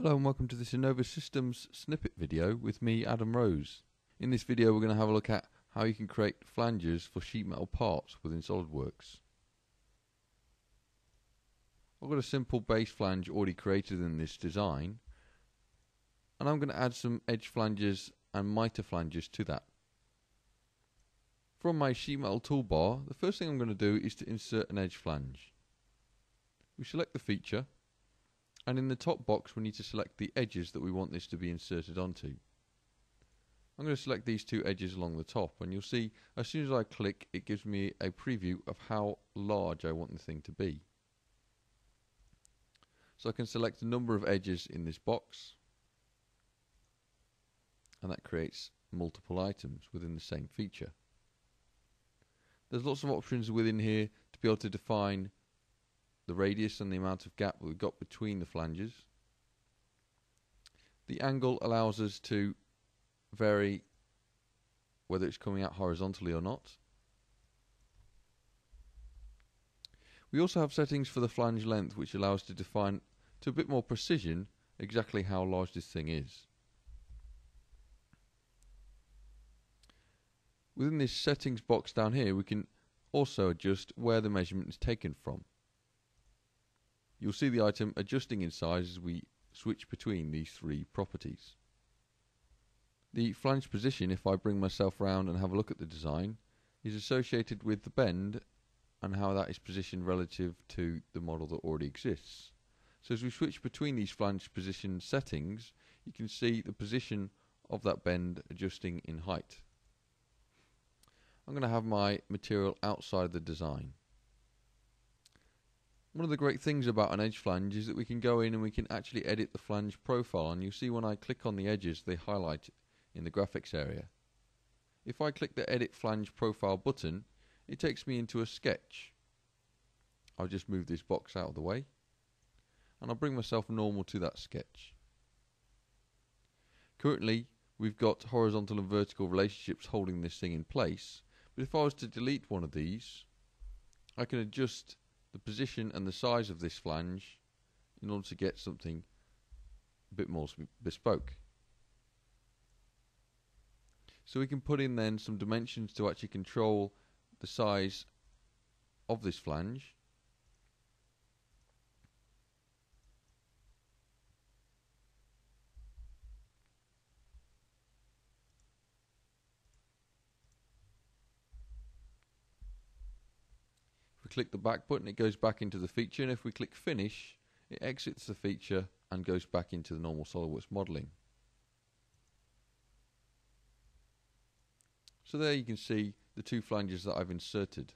Hello and welcome to this Innova Systems snippet video with me, Adam Rose. In this video we're going to have a look at how you can create flanges for sheet metal parts within SOLIDWORKS. I've got a simple base flange already created in this design, and I'm going to add some edge flanges and mitre flanges to that. From my sheet metal toolbar, the first thing I'm going to do is to insert an edge flange. We select the feature, and in the top box we need to select the edges that we want this to be inserted onto. I'm going to select these two edges along the top, and you'll see as soon as I click it gives me a preview of how large I want the thing to be. So I can select a number of edges in this box, and that creates multiple items within the same feature. There's lots of options within here to be able to define the radius and the amount of gap that we've got between the flanges. The angle allows us to vary whether it's coming out horizontally or not. We also have settings for the flange length, which allow us to define to a bit more precision exactly how large this thing is. Within this settings box down here we can also adjust where the measurement is taken from. You'll see the item adjusting in size as we switch between these three properties. The flange position, if I bring myself round and have a look at the design, is associated with the bend and how that is positioned relative to the model that already exists. So as we switch between these flange position settings, you can see the position of that bend adjusting in height. I'm going to have my material outside the design. One of the great things about an edge flange is that we can go in and we can actually edit the flange profile, and you'll see when I click on the edges they highlight in the graphics area. If I click the edit flange profile button, it takes me into a sketch. I'll just move this box out of the way and I'll bring myself normal to that sketch. Currently we've got horizontal and vertical relationships holding this thing in place, but if I was to delete one of these, I can adjust the position and the size of this flange in order to get something a bit more bespoke. So we can put in then some dimensions to actually control the size of this flange. Click the back button, it goes back into the feature, and if we click finish it exits the feature and goes back into the normal SOLIDWORKS modelling. So there you can see the two flanges that I've inserted.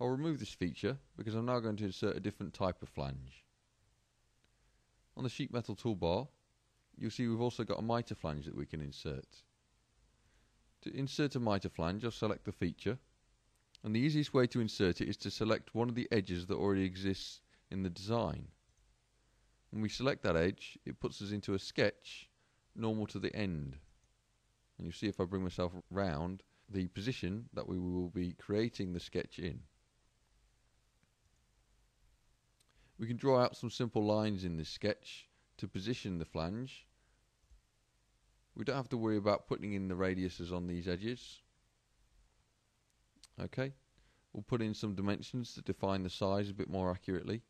I'll remove this feature because I'm now going to insert a different type of flange. On the sheet metal toolbar you'll see we've also got a mitre flange that we can insert. To insert a mitre flange I'll select the feature, and the easiest way to insert it is to select one of the edges that already exists in the design. When we select that edge it puts us into a sketch normal to the end, and you'll see if I bring myself round the position that we will be creating the sketch in. We can draw out some simple lines in this sketch to position the flange. We don't have to worry about putting in the radiuses on these edges. Okay, we'll put in some dimensions to define the size a bit more accurately.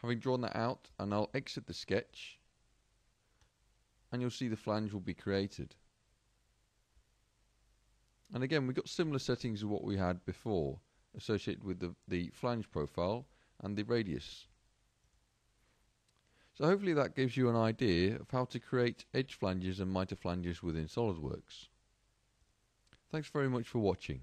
Having drawn that out, and I'll exit the sketch, and you'll see the flange will be created. And again, we've got similar settings to what we had before, associated with the flange profile and the radius. So hopefully that gives you an idea of how to create edge flanges and mitre flanges within SOLIDWORKS. Thanks very much for watching.